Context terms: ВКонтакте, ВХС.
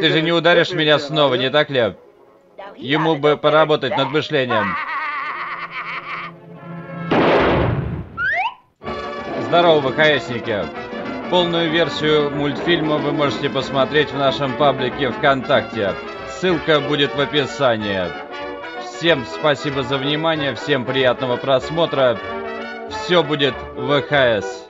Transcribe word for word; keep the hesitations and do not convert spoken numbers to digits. Ты же не ударишь меня снова, не так ли? Ему бы поработать над мышлением. Здорово, ВХСники. Полную версию мультфильма вы можете посмотреть в нашем паблике ВКонтакте. Ссылка будет в описании. Всем спасибо за внимание, всем приятного просмотра. Все будет ВХС.